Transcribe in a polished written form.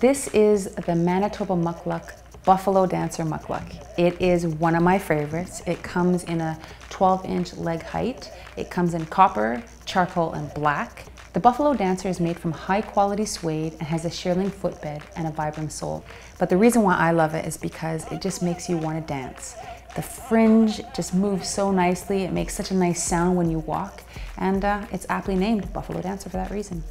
This is the Manitobah Mukluk Buffalo Dancer Mukluk. It is one of my favorites. It comes in a 12-inch leg height. It comes in copper, charcoal, and black. The Buffalo Dancer is made from high-quality suede and has a shearling footbed and a vibrant sole. But the reason why I love it is because it just makes you want to dance. The fringe just moves so nicely. It makes such a nice sound when you walk. And it's aptly named Buffalo Dancer for that reason.